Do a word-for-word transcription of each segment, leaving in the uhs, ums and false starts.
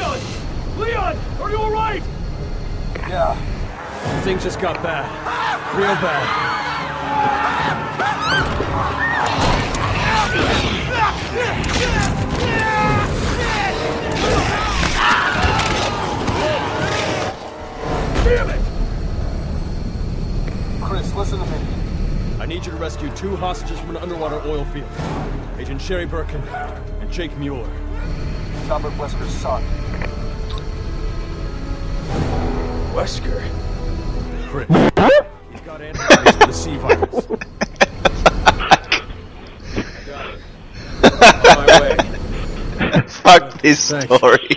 Leon! Leon! Are you alright? Yeah. Things just got bad. Real bad. Damn it! Chris, listen to me. I need you to rescue two hostages from an underwater oil field. Agent Sherry Birkin and Jake Muir. It's Albert Wesker's son. Wesker? Chris. He's got antibodies for the sea virus. I got it. I'm on my way. Fuck this Thanks. story.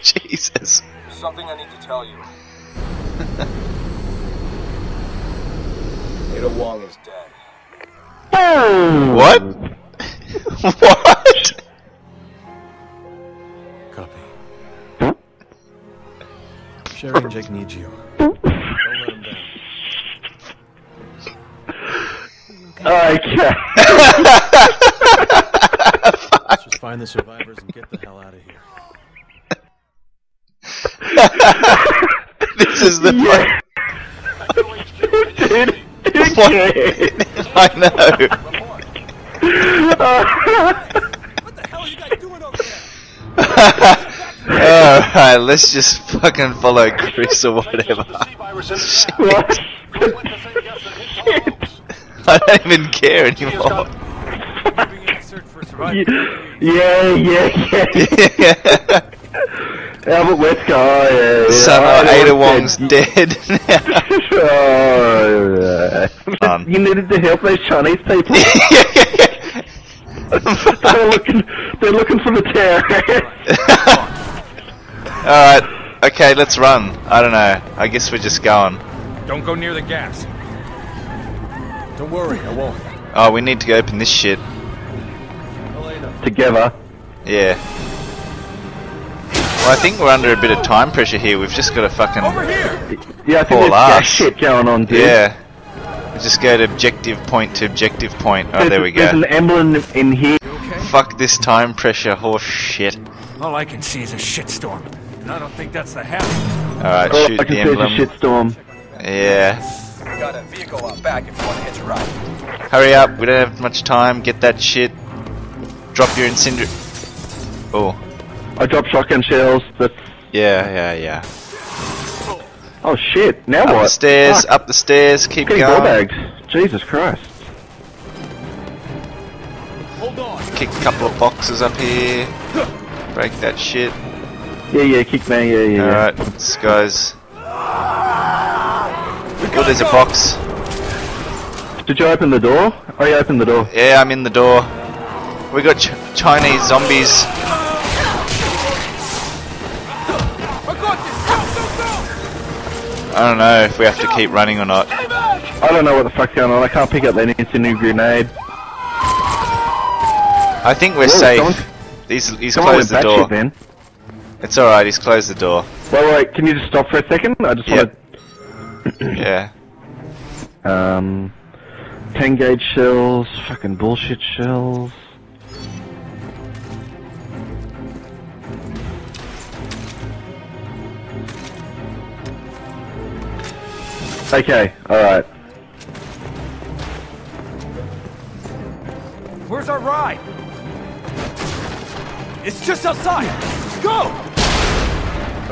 Jesus. There's something I need to tell you. Ada Wong is dead. Oh. What? What? Copy. Sherry and Jake need you. Don't let him down. Okay. I can't. Let's just find the survivors and get the hell out of here. This is the yeah. part. What? I know. What the hell are you guys doing over there? Alright, let's just fucking follow Chris or whatever. I don't even care anymore. Yeah, yeah, yeah. yeah. Albert Wesker, oh, yeah, yeah. Son of oh, Ada Wong's dead. oh, yeah. um. You needed to help those Chinese people. they're, looking, they're looking for the terror. Alright, okay, let's run. I don't know. I guess we're just going. Don't go near the gas. Don't worry, I won't. Oh, we need to go open this shit. Helena. Together. Yeah. Well, I think we're under a bit of time pressure here. We've just got to fucking Over here. Yeah, I think there's gas shit going on, dude. Yeah. We just go to objective point to objective point. Oh, there's, there we go. There's an emblem in here. Okay? Fuck this time pressure, horse shit. All I can see is a shitstorm, and I don't think that's the half. Alright, shoot the emblem. I can see is a shitstorm. Yeah. We got a vehicle out back if you want to hitch a ride. Hurry up, we don't have much time. Get that shit. Drop your incendiary. Oh. I dropped shotgun shells. That's yeah, yeah, yeah. Oh shit! Now up what? Up the stairs, Fuck. up the stairs. Keep Getting going. Bags. Jesus Christ! Hold on. Kick a couple of boxes up here. Break that shit. Yeah, yeah, kick man. Yeah, yeah. All yeah. right, this guy's. Oh, there's a box. Did you open the door? Oh, you opened the door. Yeah, I'm in the door. We got ch Chinese zombies. I don't know if we have to keep running or not. I don't know what the fuck's going on. I can't pick up that instant new grenade. I think we're Whoa, safe. He's, he's closed the door. Shit, it's alright, he's closed the door. Wait, wait, can you just stop for a second? I just yep. want to... yeah. Um, ten gauge shells, fucking bullshit shells. Okay, alright. Where's our ride? It's just outside! Go!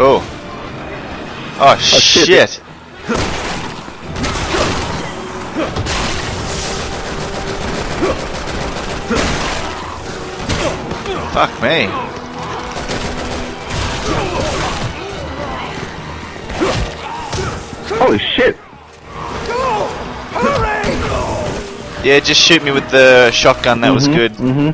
Oh. Oh, oh shit! shit. Fuck me. Holy shit! Yeah, just shoot me with the shotgun, that mm-hmm, was good. Mm-hmm.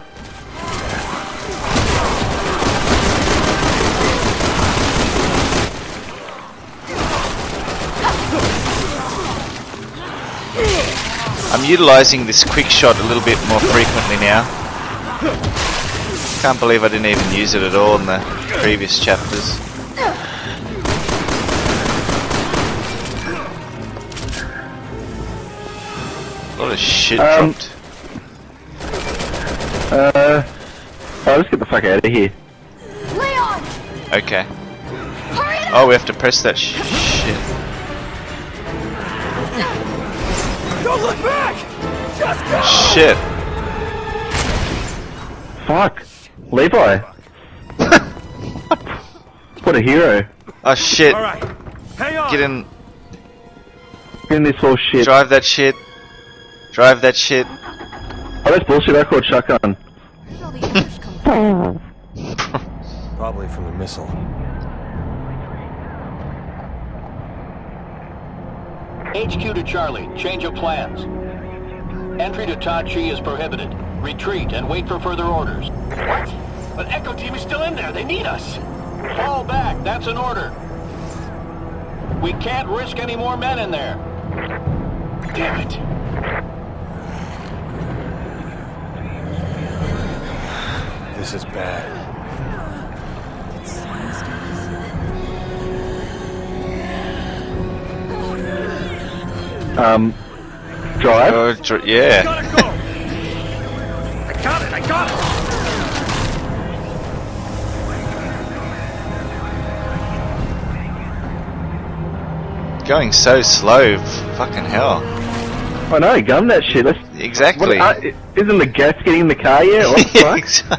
I'm utilising this quick shot a little bit more frequently now. Can't believe I didn't even use it at all in the previous chapters. A lot of shit um, dropped. Uh, I'll just get the fuck out of here. Leon! Okay. Oh, we have to press that sh shit. Don't look back! Just go! Shit. Fuck. Levi. What a hero. Oh shit. All right. Hang on. Get in. Get in this whole shit. Drive that shit. Drive that shit. Oh, that's bullshit. I called shotgun. Probably from the missile. H Q to Charlie. Change of plans. Entry to Tachi is prohibited. Retreat and wait for further orders. What? But Echo Team is still in there. They need us. Fall back. That's an order. We can't risk any more men in there. Damn it. This is bad. Um, drive? Uh, dr yeah. I gotta go. I got it, I got it! Going so slow, fucking hell. I know, gun that shit. That's, exactly. What, uh, isn't the gas getting in the car yet? What the fuck? Exactly.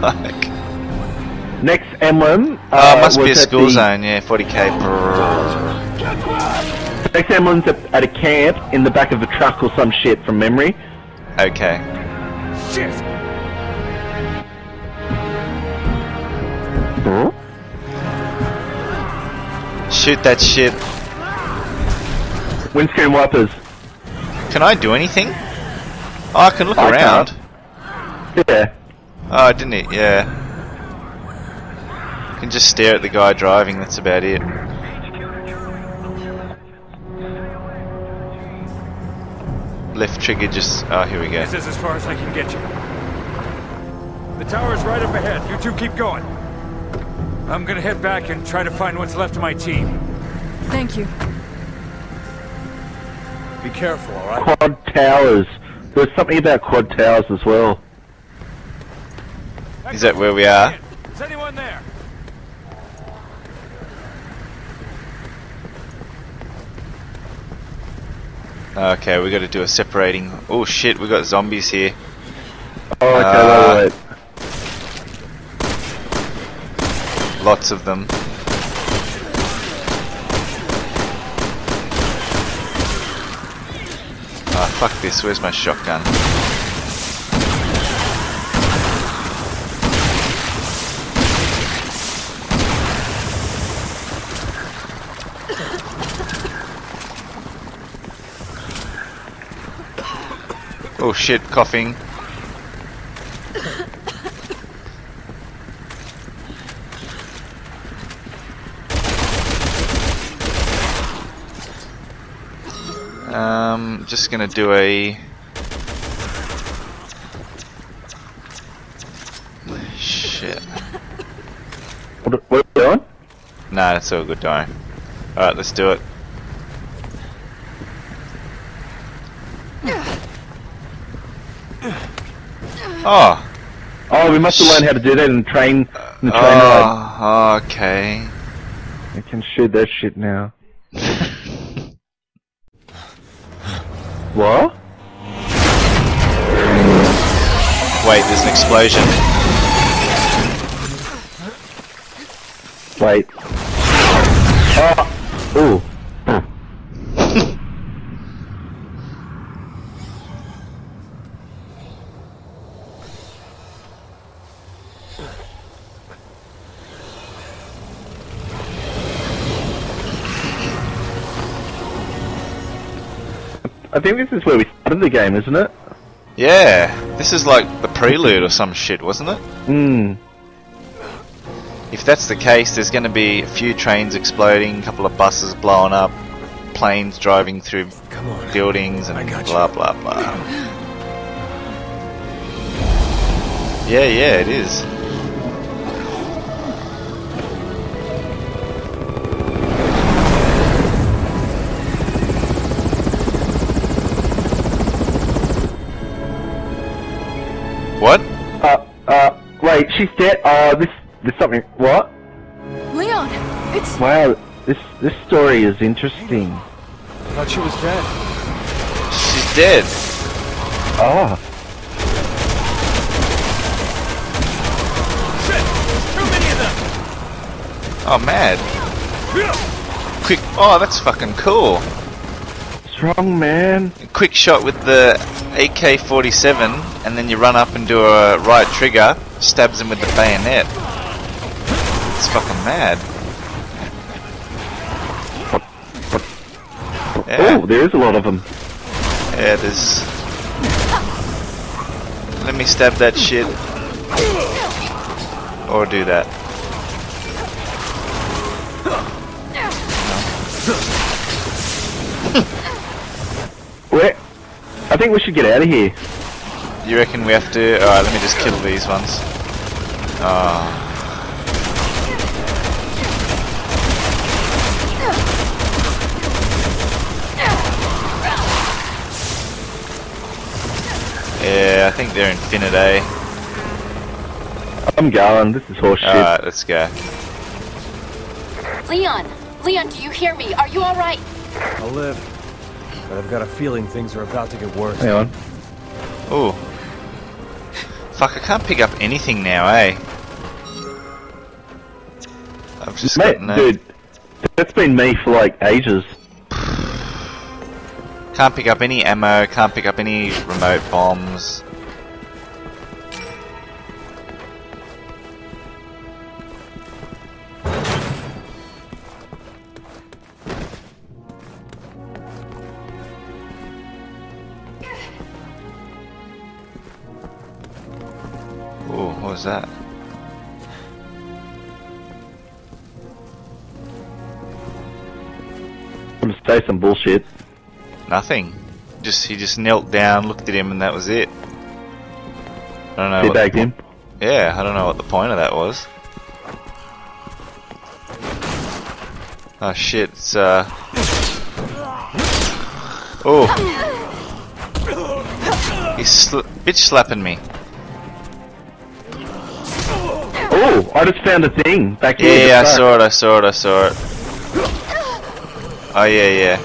Fuck. Next emblem. Uh, uh, must be a school zone, yeah, forty K. Brrr. Next emblem's at, at a camp in the back of a truck or some shit from memory. Okay. Shit! Brrr. Shoot that shit. Windscreen wipers. Can I do anything? Oh, I can look I around. Can't. Yeah. Oh, didn't it? Yeah. You can just stare at the guy driving, that's about it. Left trigger just... Oh, here we go. This is as far as I can get you. The tower's right up ahead. You two keep going. I'm gonna head back and try to find what's left of my team. Thank you. Be careful, alright? Quad towers. There's something about quad towers as well. Is that where we are? Is anyone there? Okay, we got to do a separating. Oh shit, we got zombies here. Oh, okay, uh, right, right. Lots of them. Ah, fuck this. Where's my shotgun? Oh shit, coughing. Um, just gonna do a... Shit. What, what are we doing? Nah, that's all good, dying. Alright, let's do it. Oh. Oh, we must have learned how to do that and train the train ride. Oh, okay. I can shoot that shit now. What? Wait, there's an explosion. Wait. Oh. Ooh. I think this is where we started the game, isn't it? Yeah, this is like the prelude or some shit, wasn't it? Hmm. If that's the case, there's going to be a few trains exploding, a couple of buses blowing up, planes driving through buildings, and blah blah blah. Yeah, yeah, it is. She's dead. Uh, this There's something. What? Leon, it's. Wow, this this story is interesting. I thought she was dead. She's dead. Ah. Oh. Shit! There's too many of them. Oh, mad. Quick! Oh, that's fucking cool. What's wrong, man? A quick shot with the A K forty-seven, and then you run up and do a right trigger, stabs him with the bayonet. It's fucking mad. Yeah. Oh, there is a lot of them. Yeah, there's. Let me stab that shit, or do that. Where? I think we should get out of here. You reckon we have to? Alright, let me just kill these ones. Oh. Yeah, I think they're infinite, eh? I'm going, this is horseshit. Alright, let's go. Leon! Leon, do you hear me? Are you alright? I'll live. But I've got a feeling things are about to get worse. Hang on. Oh. Fuck, I can't pick up anything now, eh? I've just got no... Dude, that's been me for like ages. Can't pick up any ammo, can't pick up any remote bombs. That I'm gonna say some bullshit. Nothing. Just he just knelt down, looked at him, and that was it. I don't know. He bagged him. Yeah, I don't know what the point of that was. Oh shit! It's uh. Oh. He's sl bitch slapping me. Oh, I just found a thing back here. Yeah, I saw it, I saw it, I saw it. Oh, yeah, yeah.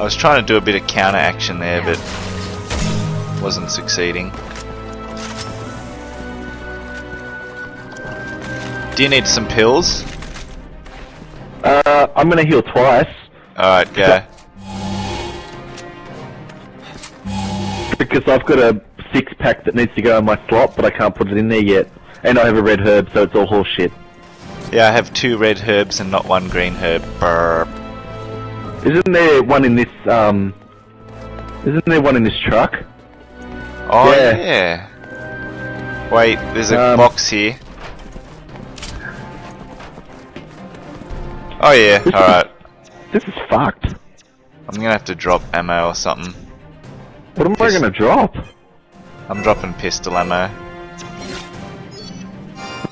I was trying to do a bit of counter action there, but wasn't succeeding. Do you need some pills? Uh, I'm gonna heal twice. Alright, go. Because I've got a six pack that needs to go in my slot, but I can't put it in there yet. And I have a red herb, so it's all horseshit. Yeah, I have two red herbs and not one green herb. Burp. Isn't there one in this? Um, isn't there one in this truck? Oh yeah. yeah. Wait, there's a um, box here. Oh yeah. All right. This is fucked. I'm gonna have to drop ammo or something. What am Pist I gonna drop? I'm dropping pistol ammo.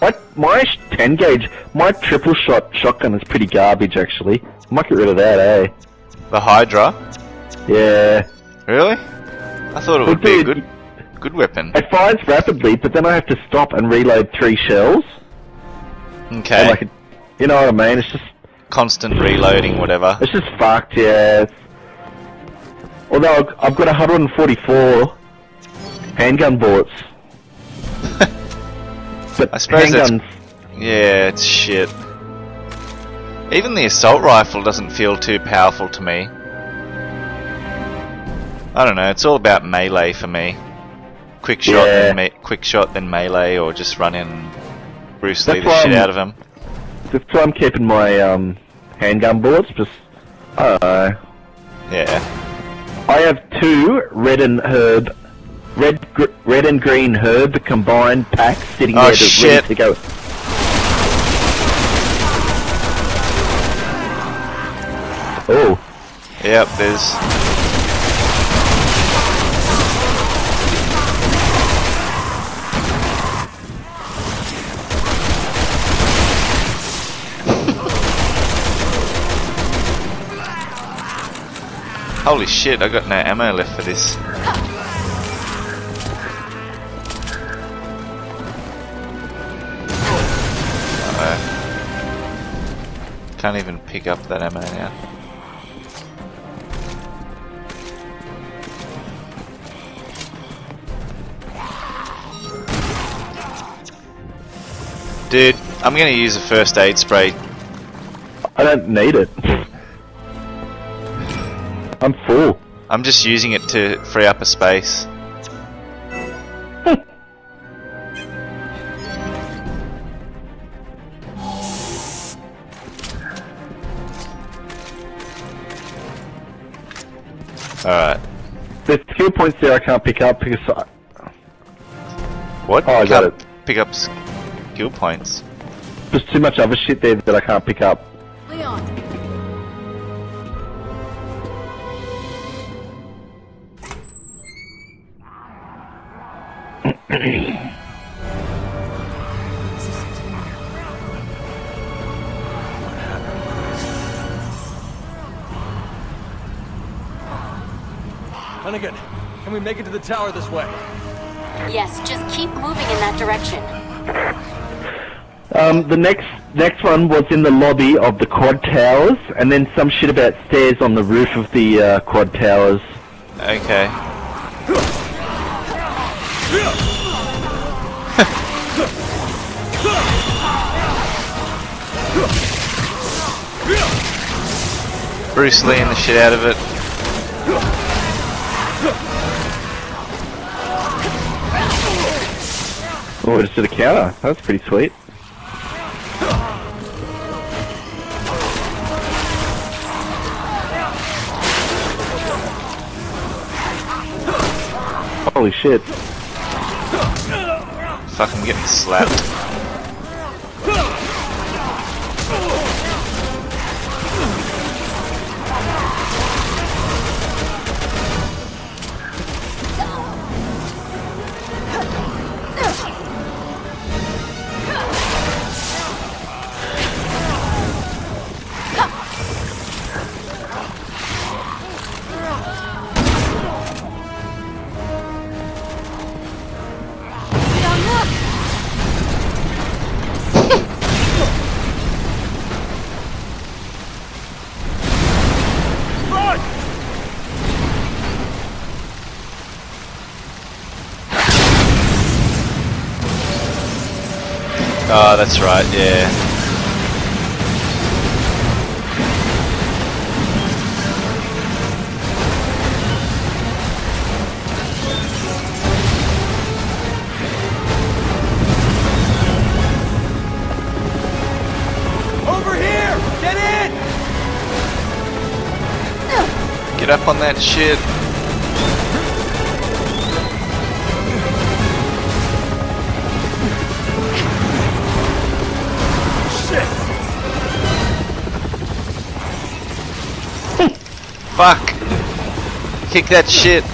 My, my ten gauge, my triple shot shotgun is pretty garbage actually. I might get rid of that, eh? The Hydra? Yeah. Really? I thought it would be a good, good weapon. It fires rapidly, but then I have to stop and reload three shells. Okay. Like a, you know what I mean? It's just... constant reloading, whatever. It's just fucked, yeah. Although I've got one hundred forty-four handgun bullets. But I suppose handguns... yeah, it's shit. Even the assault rifle doesn't feel too powerful to me. I don't know, it's all about melee for me. Quick shot, yeah. then me quick shot, then melee, or just run in and Bruce Lee the shit I'm... out of him. That's why I'm keeping my um, handgun bullets, just... I don't know. Yeah. I have two red and herb, red gr red and green herb combined packs sitting oh, there to, ready to go. Oh, yep, there's. Holy shit, I got no ammo left for this. Can't even pick up that ammo now. Dude, I'm gonna use a first aid spray. I don't need it. I'm full. I'm just using it to free up a space. Alright. There's skill points there I can't pick up because I... What? Oh, I got it. Pick up skill points? There's too much other shit there that I can't pick up. Leon. Hunnigan, can we make it to the tower this way? Yes, just keep moving in that direction. Um, the next next one was in the lobby of the quad towers, and then some shit about stairs on the roof of the uh, quad towers. Okay. Bruce Lee and the shit out of it. Oh, I just did a counter. That was pretty sweet. Holy shit. Fuck, I'm getting slapped. Oh, that's right, yeah. Over here! Get in! Get up on that shit. Fuck! Kick that shit!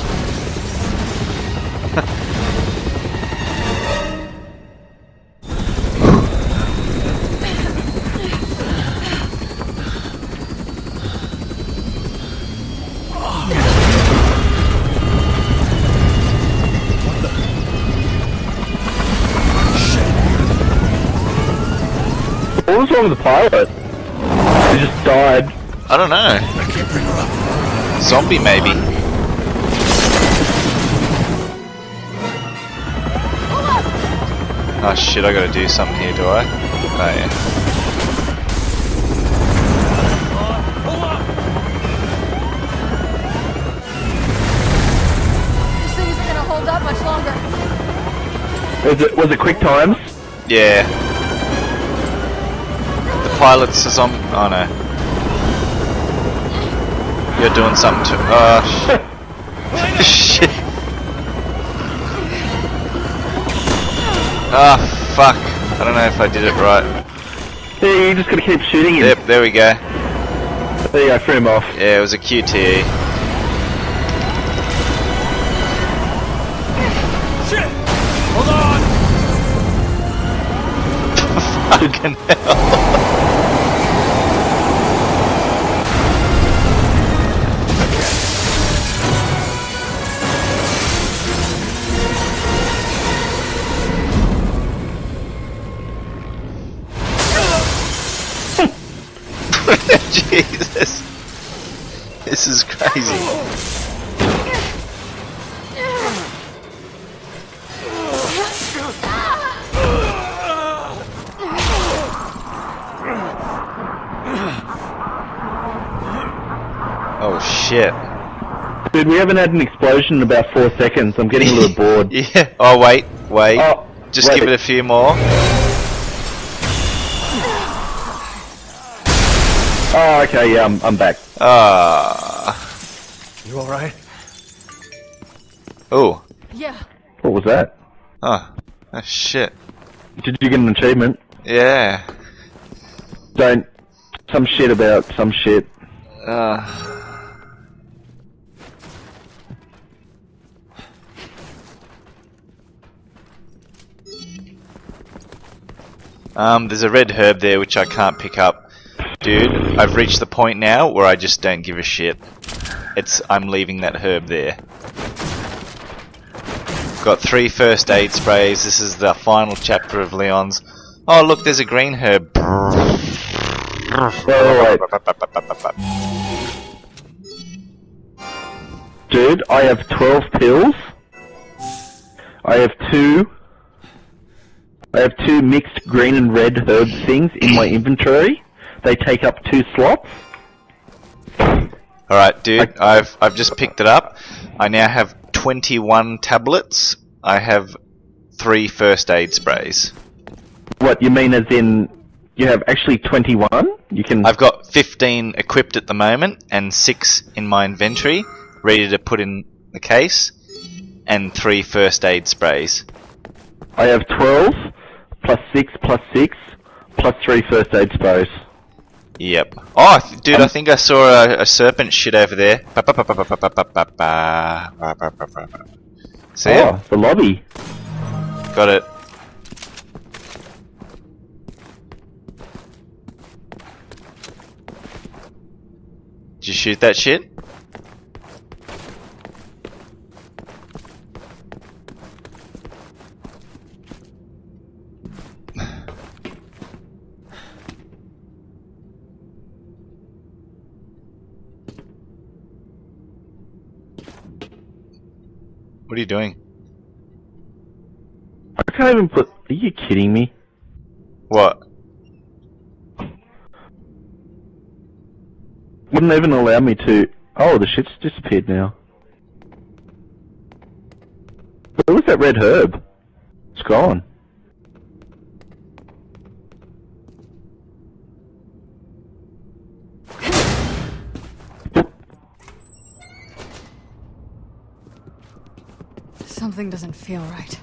What was wrong with the pilot? He just died. I don't know. I can't bring her up. Zombie, maybe. Oh shit, I gotta do something here, do I? Oh yeah. This thing isn't gonna hold up much longer. Was it, was it quick times? Yeah. The pilot's a zombie. Oh no. You're doing something to- oh sh shit. Ah, oh, fuck. I don't know if I did it right. Yeah, you're just gonna keep shooting him. Yep, there we go. There you go, threw him off. Yeah, it was a Q T E. Shit! Hold on! Fucking hell. Jesus. This is crazy. Oh shit. Dude, we haven't had an explosion in about four seconds. I'm getting a little bored. Yeah. Oh wait, wait. Oh, Just wait. give it a few more. Oh, okay, yeah, I'm, I'm back. Ah. Uh, you alright? Oh. Yeah. What was that? Oh. Oh, shit. Did you get an achievement? Yeah. Don't... Some shit about some shit. Ah. Uh. Um, there's a red herb there which I can't pick up. Dude, I've reached the point now where I just don't give a shit. It's I'm leaving that herb there. Got three first aid sprays. This is the final chapter of Leon's. Oh look, there's a green herb. Wait, wait, wait. Dude, I have twelve pills. I have two. I have two mixed green and red herb things in my inventory. They take up two slots. Alright, dude, I, I've I've just picked it up. I now have twenty-one tablets. I have three first aid sprays. What, you mean as in you have actually twenty-one? You can I've got fifteen equipped at the moment and six in my inventory, ready to put in the case, and three first aid sprays. I have twelve plus six plus six plus three first aid sprays. Yep. Oh, dude, um, I think I saw a, a serpent shit over there. See it? Oh, the lobby. Got it. Did you shoot that shit? What are you doing? I can't even put... Are you kidding me? What? Wouldn't even allow me to... Oh, the shit's disappeared now. Where was that red herb? It's gone. Something doesn't feel right.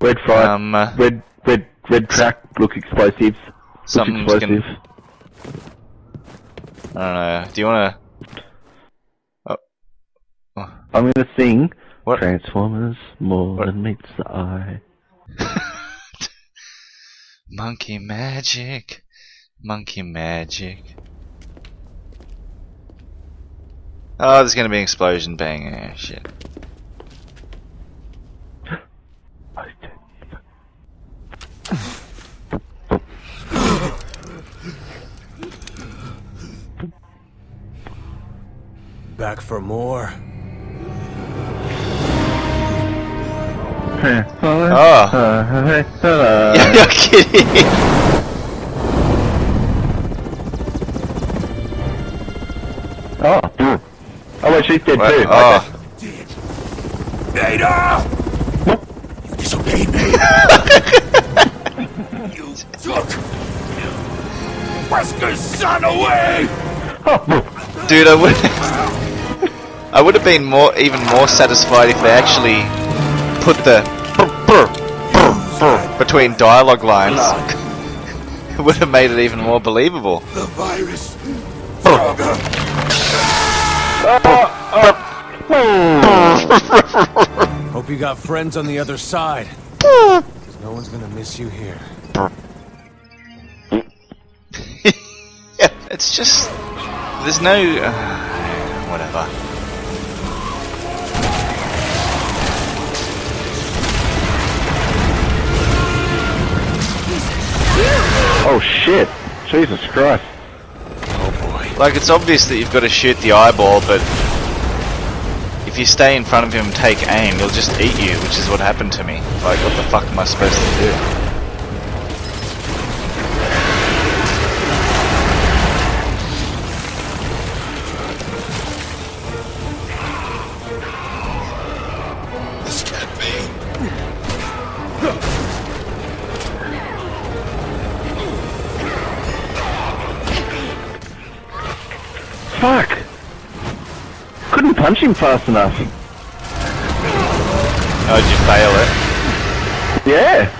Red fire, um, uh, red, red, red track. Look explosives. Something's explosive. Gonna... I don't know. Do you wanna? Oh. Oh. I'm gonna sing. What? Transformers more what? than meets the eye. Monkey magic, monkey magic. Oh, there's gonna be an explosion. Bang. Yeah, shit. Back for more. Oh. You're kidding. Oh, she's dead what? too. Oh. Okay. Ada! What? You disobeyed me. You took Wesker's son away. Oh. Dude, I would. I would have been more, even more satisfied if they actually put the between dialogue lines. It would have made it even more believable. The virus. Uh, uh. Hope you got friends on the other side. No one's gonna miss you here. Yeah, it's just there's no uh, whatever. Oh shit! Jesus Christ! Oh boy! Like, it's obvious that you've got to shoot the eyeball, but if you stay in front of him and take aim, he'll just eat you, which is what happened to me. Like, what the fuck am I supposed to do? This can't be. Fuck! Couldn't punch him fast enough. Oh, did you fail it? Yeah.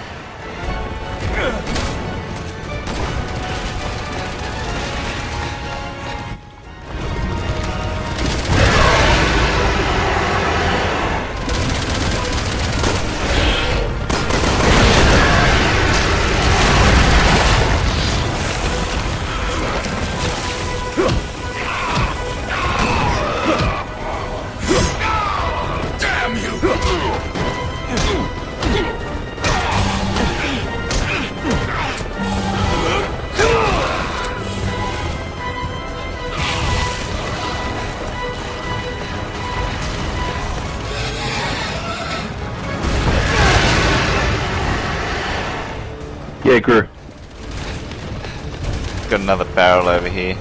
Got another barrel over here.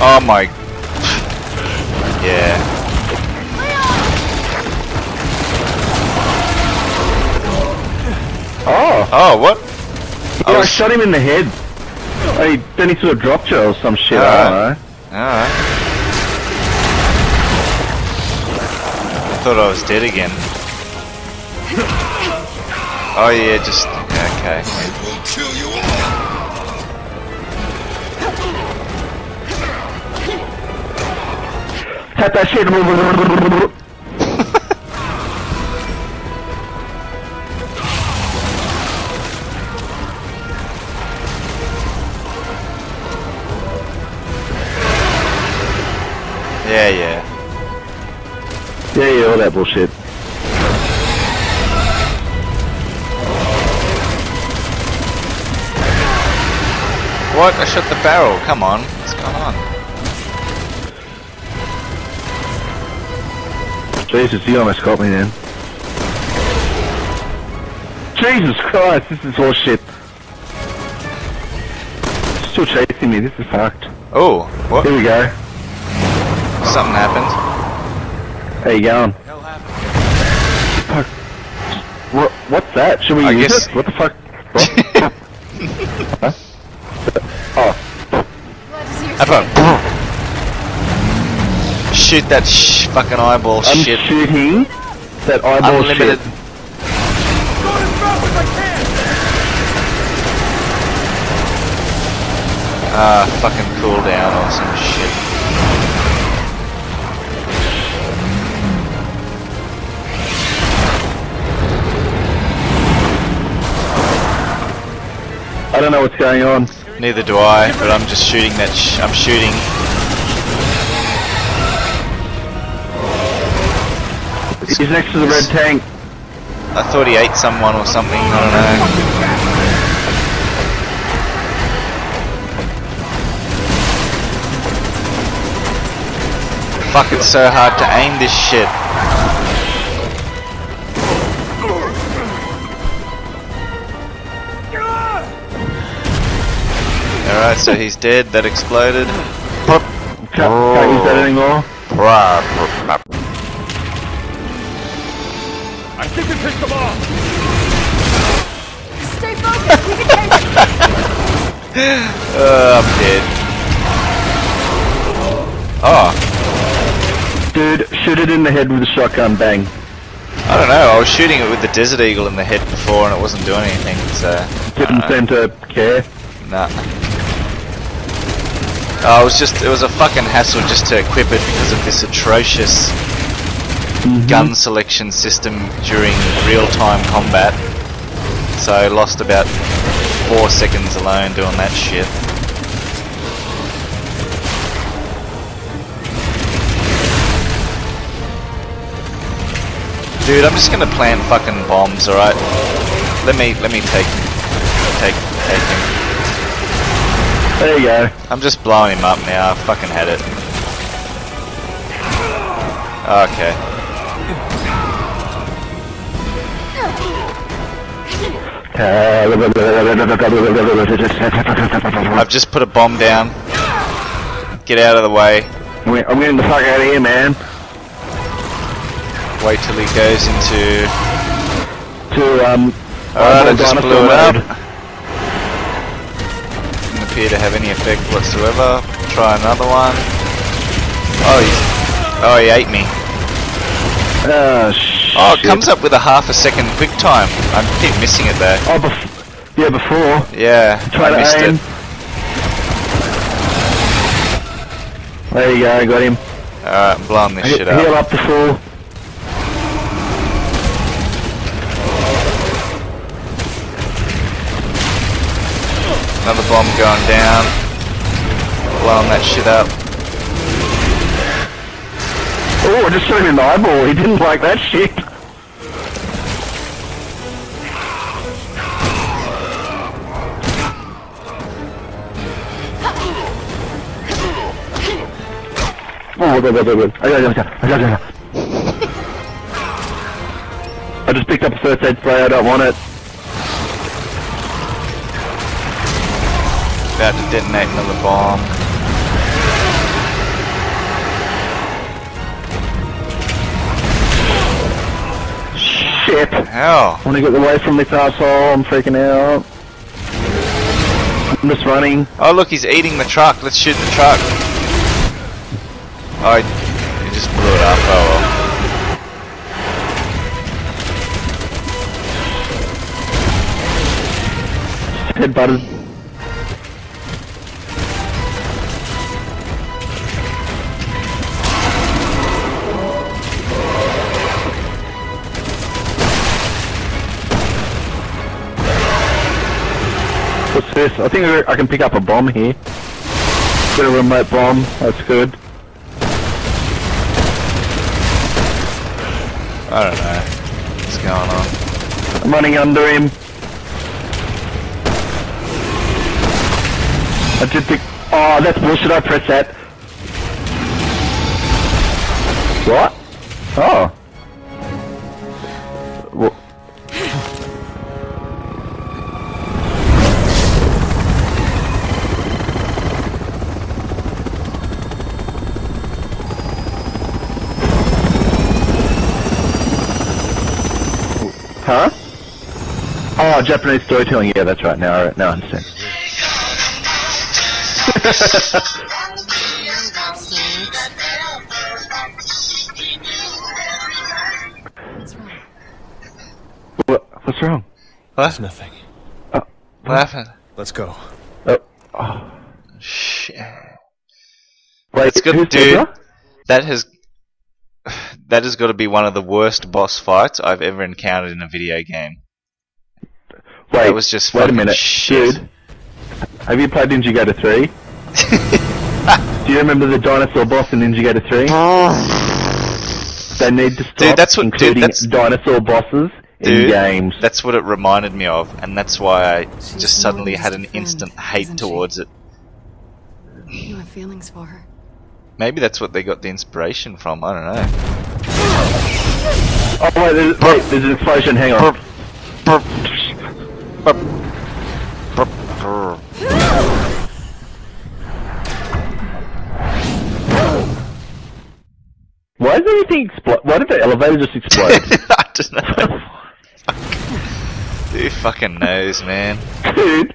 Oh my. Yeah. Oh. Oh, what? Yeah, I, was... I shot him in the head. I, then he sort of dropped you or some shit. Oh. I don't know. Alright. I thought I was dead again. Oh yeah, just... okay. I will kill you all! Tap that shit! Yeah, yeah. Yeah, yeah, all that bullshit. What? I shot the barrel. Come on. What's going on? Jesus, you almost caught me then. Jesus Christ, this is all shit. Still chasing me, this is fucked. Oh, what? Here we go. Something happened. How you going? Fuck. What, what's that? Should we I use guess... it? What the fuck? What? Huh? Oh. Shoot that sh fucking eyeball I'm shit. I'm shooting that eyeball Unlimited. shit. Ah, uh, fucking cooldown or some shit. I don't know what's going on. Neither do I, but I'm just shooting that sh- I'm shooting. He's next to the red tank. I thought he ate someone or something, I don't know. Fuck, it's so hard to aim this shit. Alright, so he's dead, that exploded. Can't, can't use that anymore. I think we picked them off! Stay focused, we can take it! Oh, I'm dead. Oh. Dude, shoot it in the head with a shotgun, bang. I don't know, I was shooting it with the Desert Eagle in the head before and it wasn't doing anything, so... Didn't seem to care. Nah. Oh, it was just, it was a fucking hassle just to equip it because of this atrocious mm-hmm. gun selection system during real-time combat. So I lost about four seconds alone doing that shit. Dude, I'm just gonna plant fucking bombs, alright? Let me, let me take, take, take him. There you go. I'm just blowing him up now, I fucking had it. Okay. I've just put a bomb down. Get out of the way. I'm getting the fuck out of here, man. Wait till he goes into... To, um... Alright, I just blew it up. Didn't appear to have any effect whatsoever. Try another one. Oh, he's... Oh, he ate me. Oh, shit. Oh, it comes up with a half a second quick time. I keep missing it there. Oh, bef yeah, before. Yeah, try I missed aim. it. There you go, I got him. Alright, I'm blowing this I shit up. Heal up the fool. Another bomb going down. Blowing that shit up. Oh, I just shot him in the eyeball. He didn't like that shit. Oh, good, good, good. I got it, I got it, I got it. I just picked up a first aid spray. I don't want it. About to detonate another bomb. Shit! How? I want to get away from this asshole. I'm freaking out. I'm just running. Oh look, he's eating the truck. Let's shoot the truck. Oh, he just blew it up. Oh well. Headbutted. I think I can pick up a bomb here. Got a remote bomb, that's good. I don't know what's going on. I'm running under him. I did think... Oh, that's bullshit, I pressed that. What? Oh. Huh? Oh, Japanese storytelling. Yeah, that's right. Now, all right, now I understand. What's wrong? What? What's wrong? What? Nothing. Uh, what happened? Let's go. Uh, oh, shit. Wait, that's good, dude. That has. That has got to be one of the worst boss fights I've ever encountered in a video game. Wait, that was just wait a minute, shit. Dude, have you played Ninja Gaiden three? Do you remember the dinosaur boss in Ninja Gaiden three? They need to stop dude, that's what, including dude, that's, dinosaur bosses dude, in games. That's what it reminded me of, and that's why I She's just suddenly had an friend, instant hate towards she? it. You have feelings for her. Maybe that's what they got the inspiration from, I don't know. Oh wait, there's, wait, there's an explosion, hang on. Why did everything explode? Why did the elevator just explode? I don't know. Fuck. Dude fucking knows, man. Dude.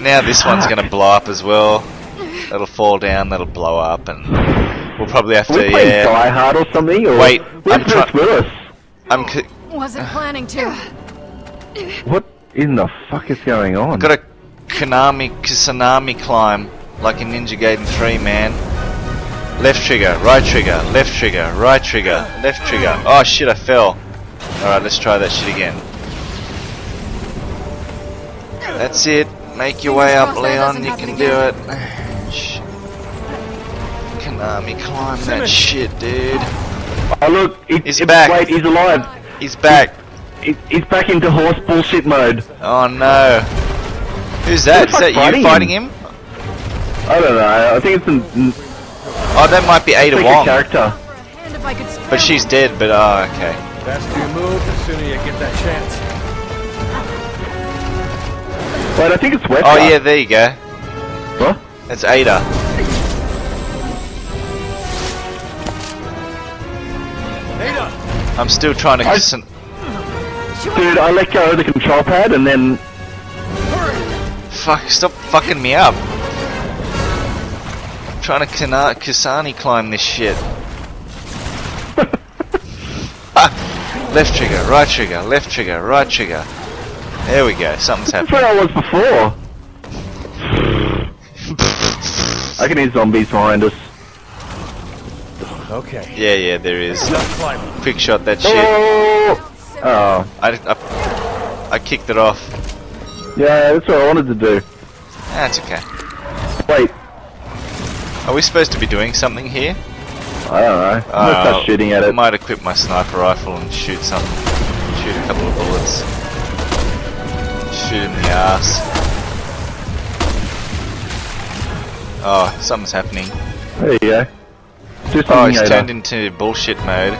Now this one's gonna blow up as well. It'll fall down, that'll blow up, and we'll probably have to. Are we playing yeah, Die Hard or something? Or wait, I'm Chris Willis. I'm. Wasn't planning to. What in the fuck is going on? I've got a Konami Kusanami climb like in Ninja Gaiden three, man. Left trigger, right trigger, left trigger, right trigger, left trigger. Oh shit, I fell. All right, let's try that shit again. That's it. Make your way up, Leon. You can do it. Konami, climb that shit, dude. Oh look, it, he's it's back. Wait, he's alive. He's back. He's, he's back into horse bullshit mode. Oh no. Who's that? Who's Is that fighting you fighting him? him? I don't know. I think it's an... Oh, that might be Ada Wong. Character. But she's dead, but oh, okay. That's your move, the sooner you get that chance. Wait, I think it's Wesker. Oh yeah, there you go. What? That's Ada. Ada! I'm still trying to... I... Dude, I let go of the control pad and then... Fuck, stop fucking me up. I'm trying to Kasani climb this shit. Left trigger, right trigger, left trigger, right trigger. There we go, something's happening. That's where I was before. I can hear zombies behind us. Okay. Yeah, yeah, there is. Quick shot that shit. Oh! oh. I, I, I kicked it off. Yeah, that's what I wanted to do. That's okay. Wait. Are we supposed to be doing something here? I don't know. I'm uh, gonna start shooting at it. I might equip my sniper rifle and shoot something. Shoot a couple of bullets. Shoot in the ass. Oh, something's happening. There you go. Do oh, he's Ada. turned into bullshit mode.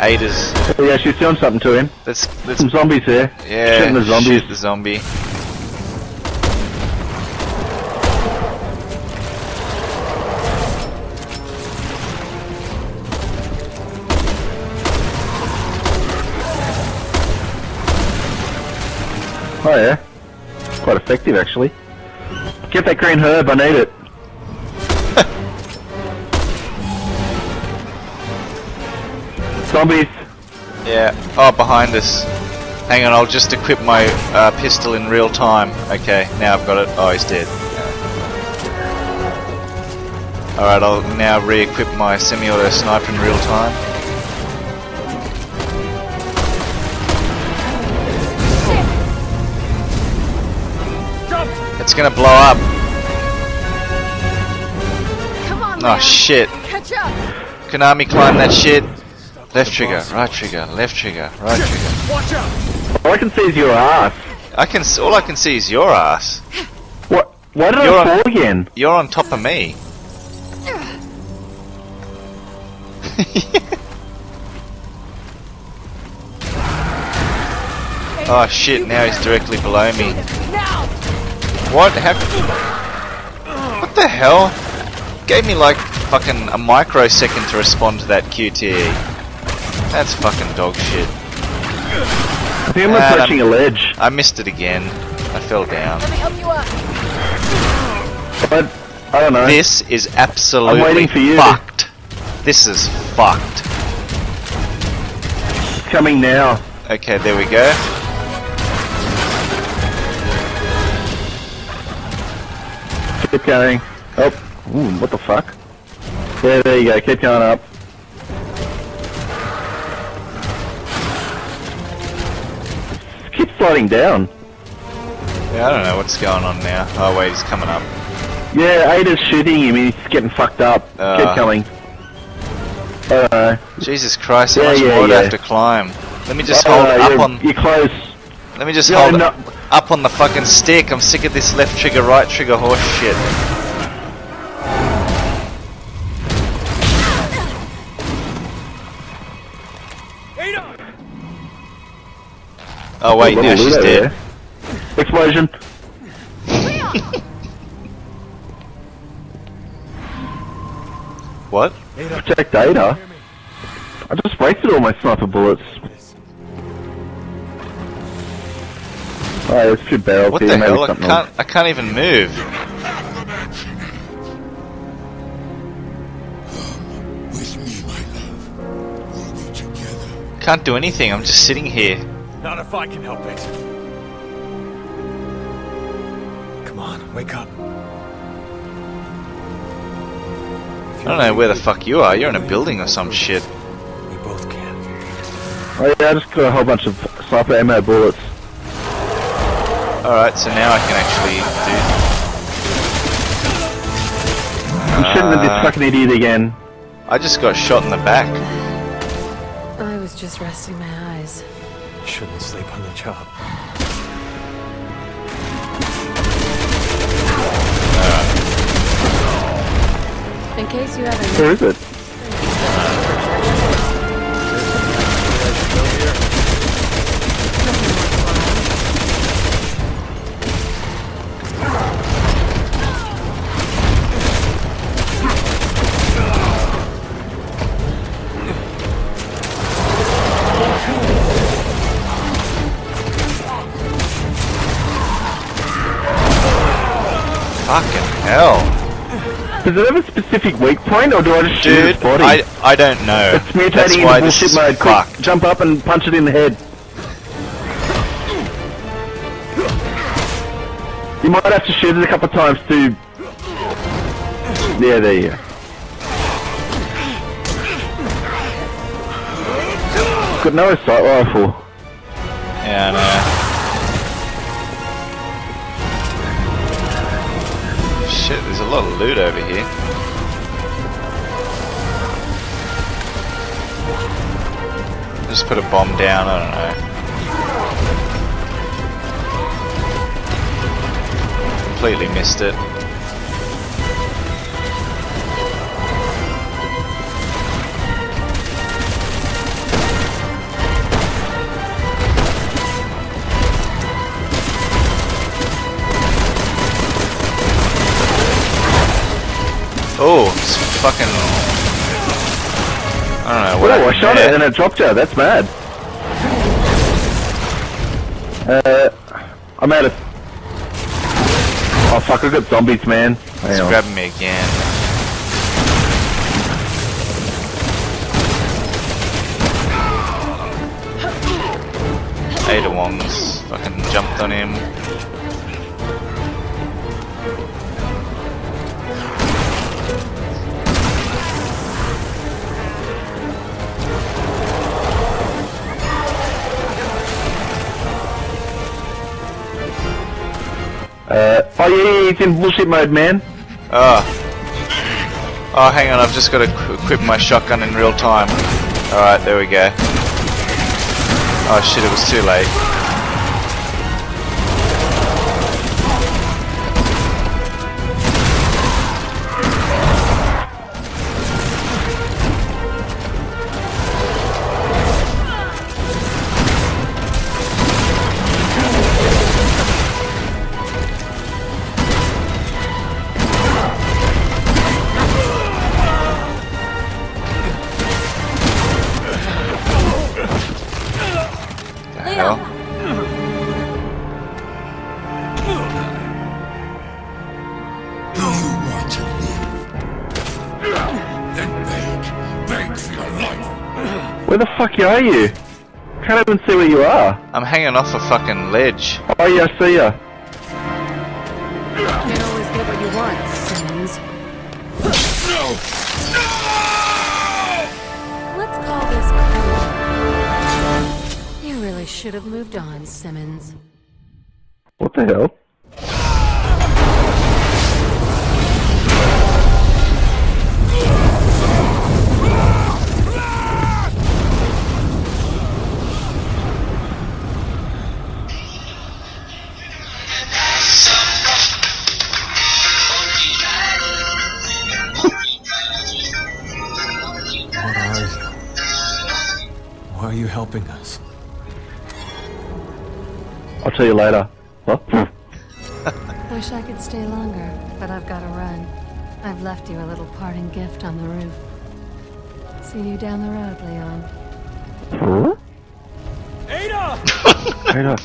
Ada's. Oh yeah, she's doing something to him. Let's, let's Some zombies here. Yeah. Shooting the zombies. Shoot the zombie. Oh yeah, quite effective actually. Get that green herb, I need it. Zombies. Yeah, oh behind us. Hang on, I'll just equip my uh, pistol in real time. Okay, now I've got it. Oh, he's dead. Yeah. Alright, I'll now re-equip my semi-auto sniper in real time. It's gonna blow up. Come on, oh shit. Catch up. Konami climb that shit. Left trigger, right trigger, left trigger, right shit. trigger. Watch out. All I can see is your ass. I can all I can see is your ass. What why did you're I fall on, again? You're on top of me. Oh shit, now he's directly below me. What happened? What the hell? Gave me like fucking a microsecond to respond to that Q T E. That's fucking dog shit. I think I'm uh, touching a ledge. I missed it again. I fell down. Let me help you up. But, I don't know. This is absolutely I'm waiting for you. fucked. This is fucked. Coming now. Okay, there we go. Keep going. Oh, ooh, what the fuck? Yeah, there you go. Keep going up. Keep sliding down. Yeah, I don't know what's going on now. Oh wait, he's coming up. Yeah, Ada's shooting him. He's getting fucked up. Uh, Keep going. I don't know. Jesus Christ, how yeah, much yeah, more yeah. do I have to climb? Let me just hold uh, up you're, on. You're close. Let me just yeah, hold no. up on the fucking stick. I'm sick of this left trigger, right trigger horse shit. Oh wait, now she's dead. Explosion. What? Protect Ada. I just wasted all my sniper bullets. Oh, it's two barrels what here, the hell? I can't, else. I can't even move. With me, my love. We'll be together. Can't do anything, I'm just sitting here. Not if I can help it. Come on, wake up. I don't know where the fuck you are, you're in a building or some shit. We both can. Oh yeah, I just got a whole bunch of sniper ammo bullets. Alright, so now I can actually do... I'm shooting at this fucking idiot again. I just got shot in the back. I was just resting my eyes. Shouldn't sleep on the job. Uh. In case you haven't. Very good. Hell. Does it have a specific weak point, or do I just shoot its body? I, I don't know. It's mutating into bullshit mode. Quick, jump up and punch it in the head. You might have to shoot it a couple of times too. Yeah, there you go. Got no assault rifle. Yeah, I know. Shit, there's a lot of loot over here. Just put a bomb down, I don't know. Completely missed it. Oh, it's fucking... I don't know what I, I shot it and it dropped her, that's mad. Uh, I'm out of... Oh fuck, I got zombies, man. It's grabbing me again. Ada Wong's fucking jumped on him. Uh, oh yeah, it's in bullshit mode, man. Oh. Oh, hang on, I've just got to qu equip my shotgun in real time. Alright, there we go. Oh shit, it was too late. Where are you? Can't even see where you are. I'm hanging off a fucking ledge. Oh yeah, I see ya. You can always get what you want, Simmons. No! No! Let's call this cool. You really should have moved on, Simmons. What the hell? Helping us. I'll tell you later. Huh? Wish I could stay longer, but I've got to run. I've left you a little parting gift on the roof. See you down the road, Leon. Huh? Ada! Ada.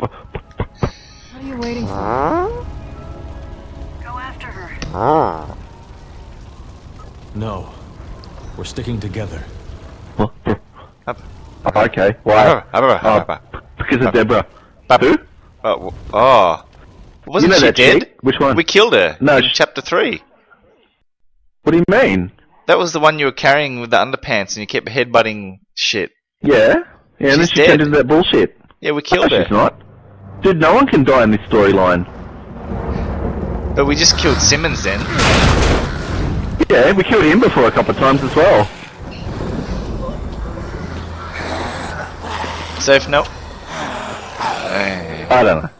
What are you waiting for? Go after her. No. We're sticking together. Okay, why? Oh, because of Deborah. Who? Oh, oh. Wasn't you know she dead? Chick? Which one? We killed her no, in Chapter three. What do you mean? That was the one you were carrying with the underpants and you kept headbutting shit. Yeah? Yeah, she's and then she dead. Turned into that bullshit. Yeah, we killed no, her. She's not. Dude, no one can die in this storyline. But we just killed Simmons then. Yeah, we killed him before a couple of times as well. Safe? Nope. Hey. I don't know.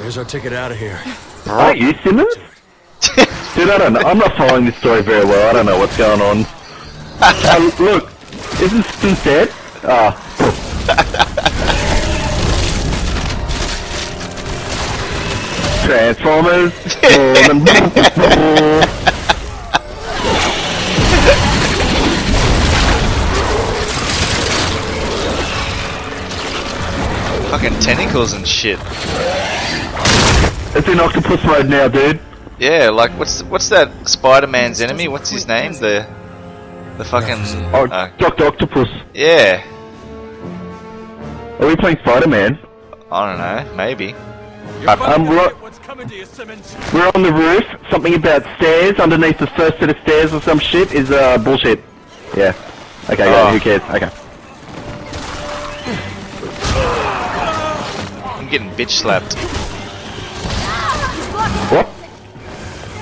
Here's our ticket out of here. Aren't you Simmons? Dude, I don't know. I'm not following this story very well. I don't know what's going on. uh, look, isn't Simmons dead? Ah. Transformers. Fucking tentacles and shit. It's in octopus mode now, dude. Yeah, like what's what's that Spider-Man's enemy? What's his name? The the fucking oh, uh, Doctor Octopus. Yeah. Are we playing Spider-Man? I don't know. Maybe. Um, we're, what's coming to you, Simmons? We're on the roof. Something about stairs underneath the first set of stairs or some shit is uh bullshit. Yeah. Okay. Oh. Yeah, who cares? Okay. I'm getting bitch slapped. What?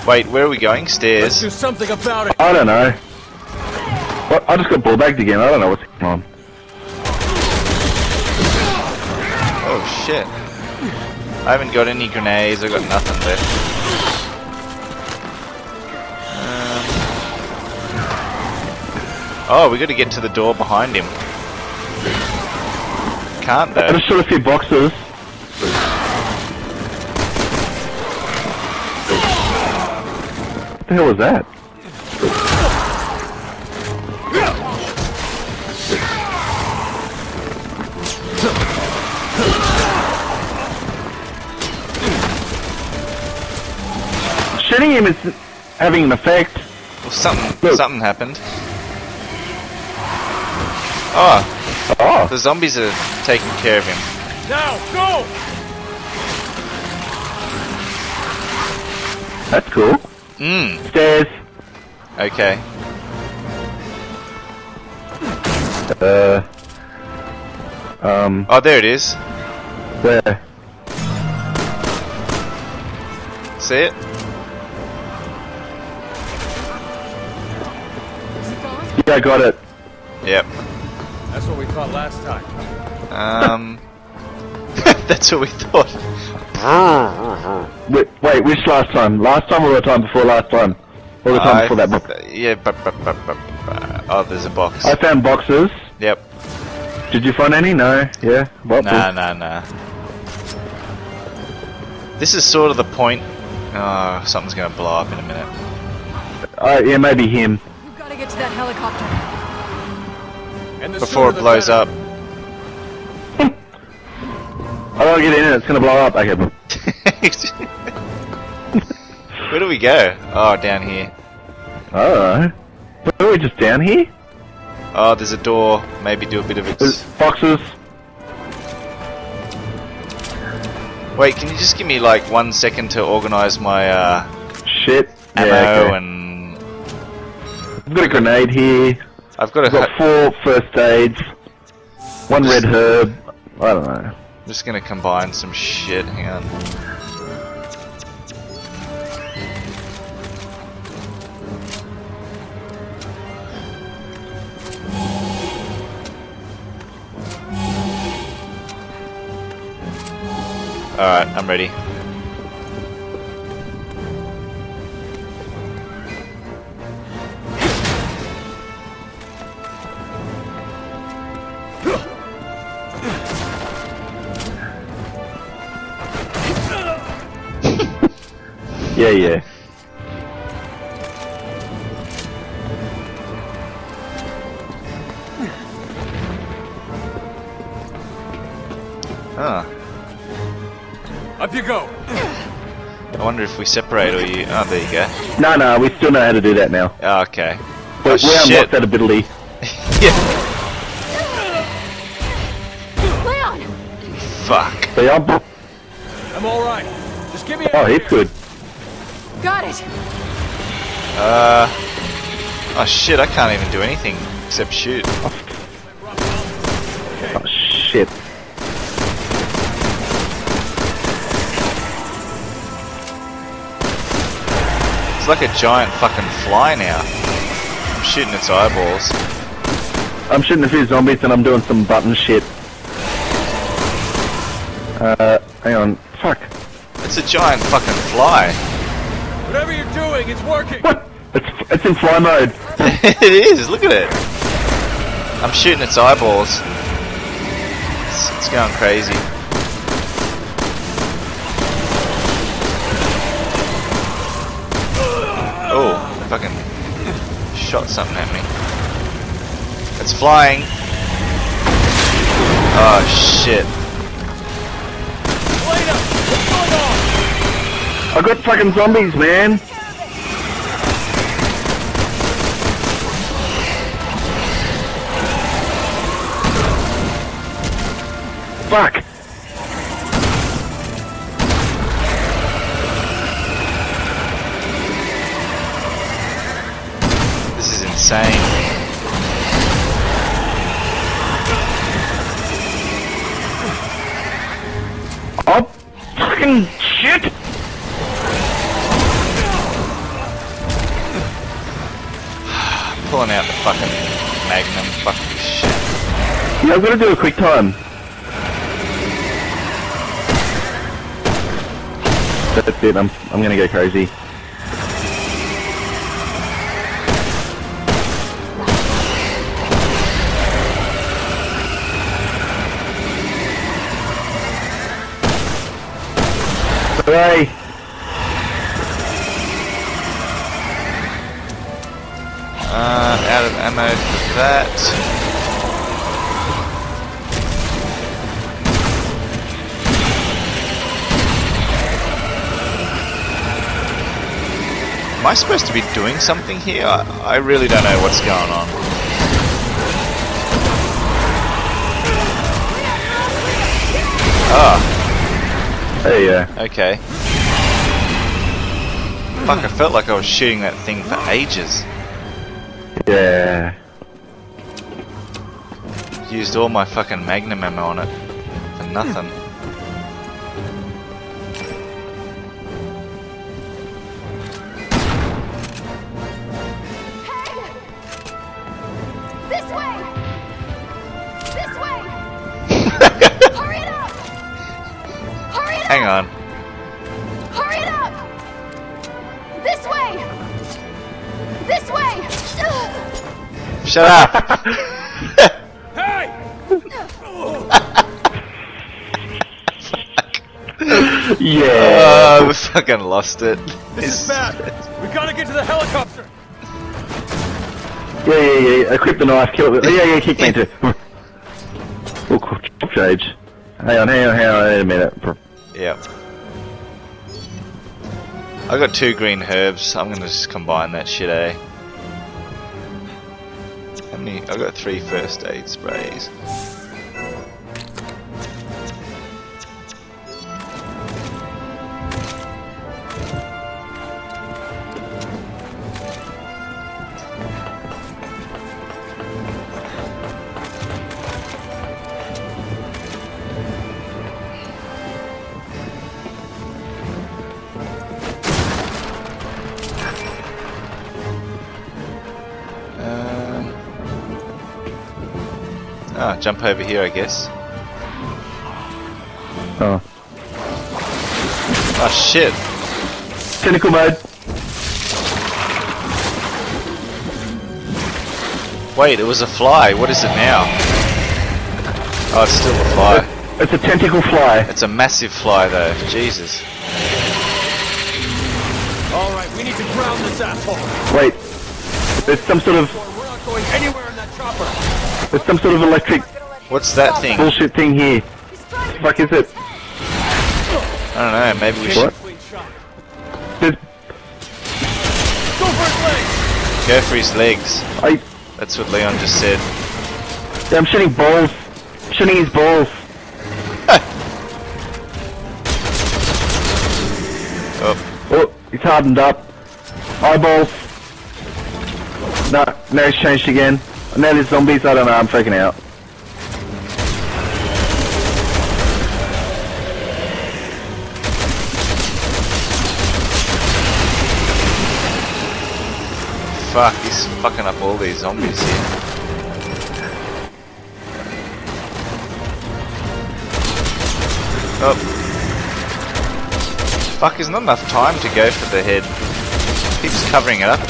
Wait, where are we going? Stairs? Let's do something about it! I don't know. What? I just got bullbagged again, I don't know what's going on. Oh shit. I haven't got any grenades, I've got nothing there. Um... Oh, we gotta get to the door behind him. Can't though. I just shot a few boxes. What the hell was that? Shooting him is having an effect. Well, something, something happened. Oh, oh, the zombies are taking care of him. Now, go! That's cool. Mm. Stairs. Okay. Uh. Um. Oh, there it is. Where? See it? Yeah, I got it. Yep. That's what we thought last time. Um. That's what we thought. Wait, wait, which last time? Last time or the time before last time? Or the time uh, before that book? Yeah, but, but, but, but, but... Oh, there's a box. I found boxes. Yep. Did you find any? No. Yeah? Boxes. Nah, nah, nah. This is sort of the point... Oh, something's gonna blow up in a minute. Oh, uh, yeah, maybe him. We've gotta get to that helicopter. And before it blows up. I don't get in it, it's gonna blow up. Okay, where do we go? Oh, down here. Oh, are we just down here? Oh, there's a door. Maybe do a bit of it. Boxes. Wait, can you just give me like one second to organise my uh, shit? Ammo yeah, okay. And I've got a grenade here. I've got, a I've got four first aids. One red herb. I don't know. I'm just gonna combine some shit, hang on. Alright, I'm ready. Yeah, yeah. Ah. Up you go. I wonder if we separate or you. Oh, there you go. No, no, we still know how to do that now. Oh, okay. But oh, we unlocked that ability. Yeah. Leon. Fuck. Leon. I'm all right. Just give me. Oh, he's good. Got it. Uh. Oh shit! I can't even do anything except shoot. Oh, oh shit! It's like a giant fucking fly now. shitting its eyeballs. I'm shitting a few zombies and I'm doing some button shit. Uh, hang on. Fuck. It's a giant fucking fly. Whatever you're doing, it's working! What? It's, it's in fly mode. It is, look at it. I'm shooting its eyeballs. It's, it's going crazy. Oh, fucking shot something at me. It's flying. Oh shit. I got fucking zombies, man. Fuck. This is insane. Oh, fucking shit. Pulling out the fucking magnum fucking shit. Yeah, I'm gonna do a quick time. That's it, I'm, I'm gonna go crazy. Hooray! Uh, out of ammo for that. Am I supposed to be doing something here? I, I really don't know what's going on. Ah. There you go. Okay. Fuck, I felt like I was shooting that thing for ages. Yeah. Used all my fucking magnum ammo on it. For nothing. Hang on. Hurry it up! This way! This way! Shut up! Hey! Fuck. Yeah! Oh, we fucking lost it. This is bad. We gotta get to the helicopter. Yeah, yeah, yeah. Equip the knife. Kill it. Yeah, yeah. Kick me too. Oh, cool. Change. Hang on, hang on, hang on. Wait a minute. Yeah. I got two green herbs. I'm gonna just combine that shit, eh? How many? I got three first aid sprays. Jump over here, I guess. Oh. Oh shit! Clinical mode. Wait, it was a fly. What is it now? Oh, it's still a fly. It's a tentacle fly. It's a massive fly, though. Jesus. All right, we need to ground this asshole. Wait. There's some sort of. We're not going anywhere in that chopper. There's some sort of electric. What's that thing? Bullshit thing here. What the fuck is it? I don't know, maybe we should... What? Go for his legs. I... That's what Leon just said. Yeah, I'm shooting balls. I'm shooting his balls. Oh. Oh, he's hardened up. Eyeballs. No, now it's changed again. Now there's zombies, I don't know, I'm freaking out. Fuck, he's fucking up all these zombies here. Oh. Fuck, there's not enough time to go for the head. Keeps covering it up.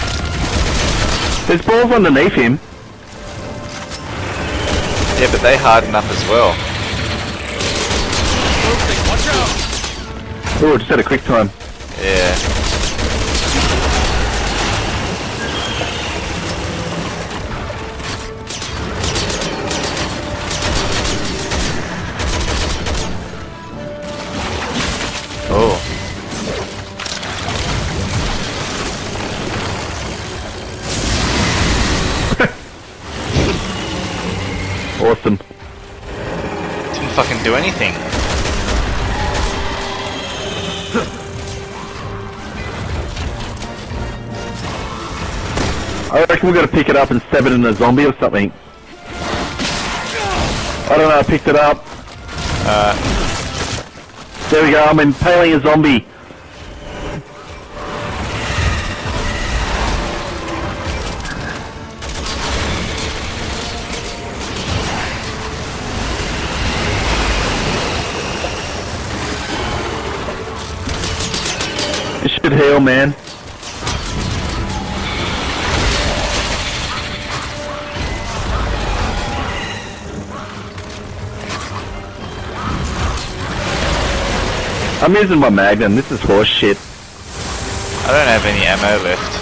There's balls underneath him. Yeah, but they harden up as well. Watch out! Oh, just had a quick time. Yeah. Oh. Awesome. Didn't fucking do anything. I reckon we're gonna pick it up and stab it in a zombie or something. I don't know, I picked it up. Uh. There we go, I'm impaling a zombie. It should heal, man. I'm using my Magnum, this is horse shit. I don't have any ammo left.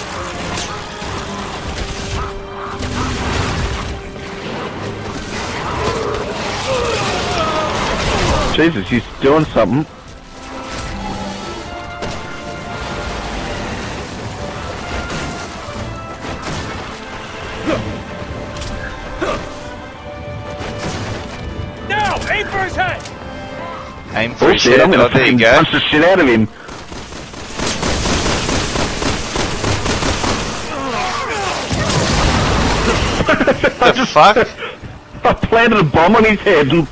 Jesus, he's doing something. Now, aim for his head! Aim for shit, I'm gonna oh, fucking go. punch the shit out of him. The just, fuck? I planted a bomb on his head and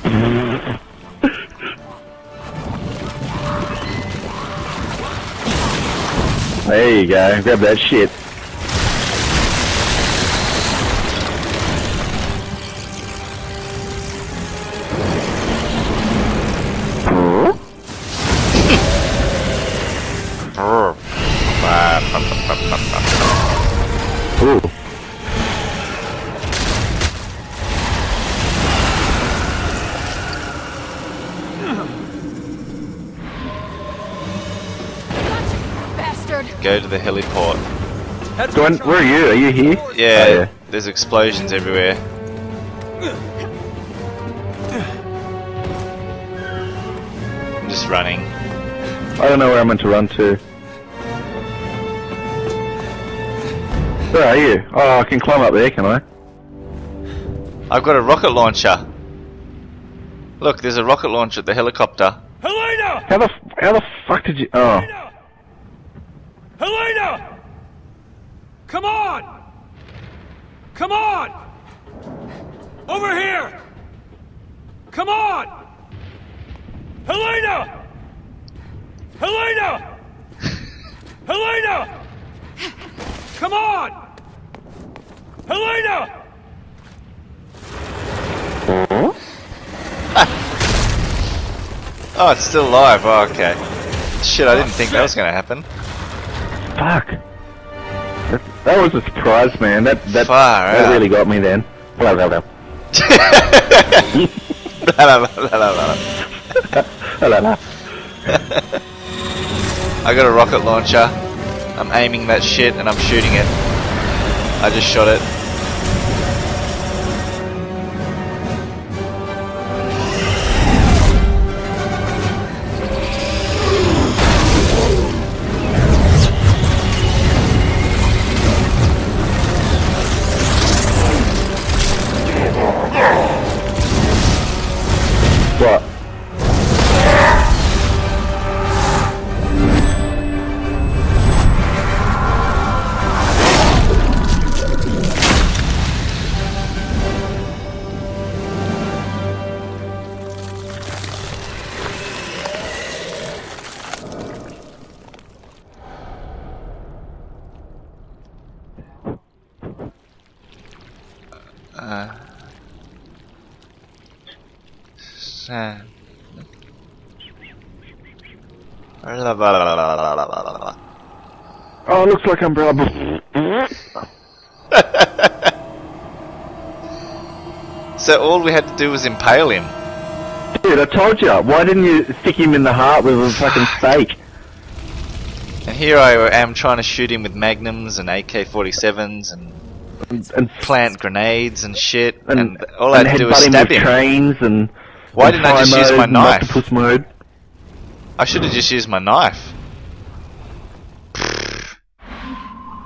there you go, grab that shit. Go to the heliport. Gwen, where are you? Are you here? Yeah, oh, yeah. There's explosions everywhere. I'm just running. I don't know where I'm meant to run to. Where are you? Oh, I can climb up there, can I? I've got a rocket launcher. Look, there's a rocket launcher at the helicopter. Helena! How the, how the fuck did you... Oh. Helena! Come on! Come on! Over here! Come on! Helena! Helena! Helena! Come on! Helena! Oh, it's still alive. Oh, okay. Shit, I didn't think that was gonna happen. Fuck. That, that was a surprise, man. That that, that really got me then. Blah, blah, blah. I got a rocket launcher. I'm aiming that shit and I'm shooting it. I just shot it. Uh, sand. Oh, it looks like I'm probably. So all we had to do was impale him. Dude, I told you. Why didn't you stick him in the heart with a fucking stake? And here I am trying to shoot him with magnums and A K forty-sevens and, and, and plant grenades and shit. And, and all I had to do was stab him. Trains and why and didn't I just use my knife? Mode. I should have just used my knife.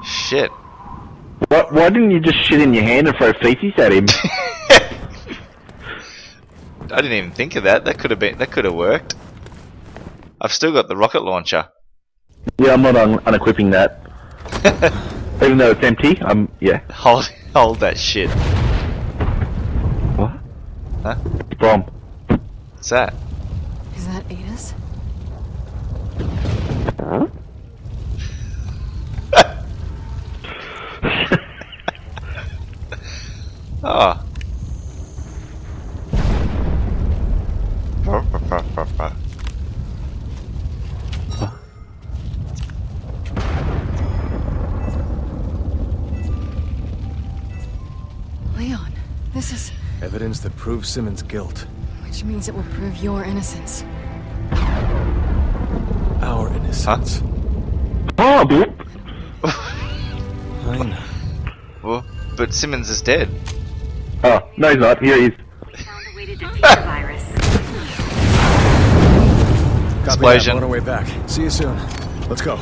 Shit. What, why didn't you just shit in your hand and throw feces at him? I didn't even think of that. That could have been. That could have worked. I've still got the rocket launcher. Yeah, I'm not un unequipping that. Even though it's empty, I'm yeah. Hold, hold that shit. What? Huh? Bomb. What's that? Is that Ada's? Huh? Oh. Leon, this is... evidence that proves Simmons' guilt. Which means it will prove your innocence. Our innocence? Huh? I know. Well, but Simmons is dead. Oh, no he's not. Here he is. Found a way to defeat the virus. Explosion. On our way back. See you soon. Let's go.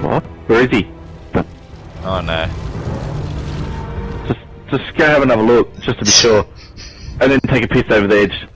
What? Where is he? Oh no. Just, just go have another look, just to be sure, and then take a piss over the edge.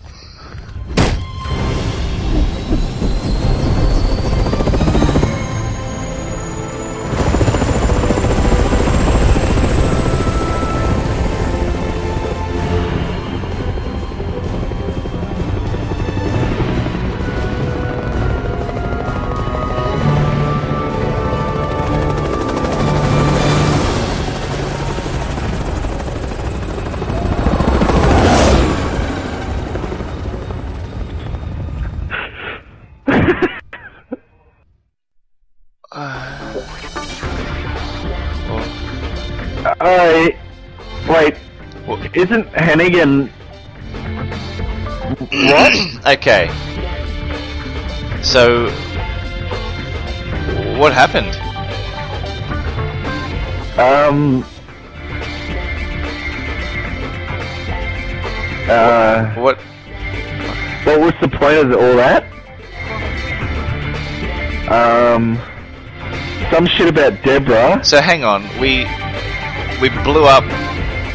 Isn't Hennigan... what? Okay. So... what happened? Um... Uh... What... what was the point of all that? Um... Some shit about Deborah. So hang on, we... we blew up...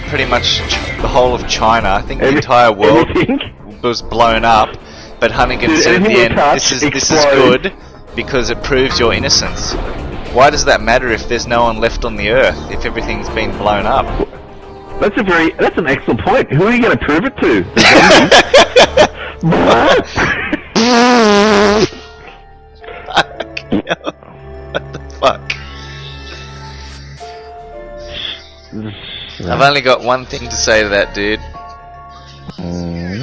pretty much the whole of China. I think the Every, entire world everything? was blown up, but Hunnigan said at the end, this is, this is good because it proves your innocence. Why does that matter if there's no one left on the earth, if everything's been blown up? That's a very, that's an excellent point. Who are you going to prove it to? What the fuck? I've only got one thing to say to that dude. Mm.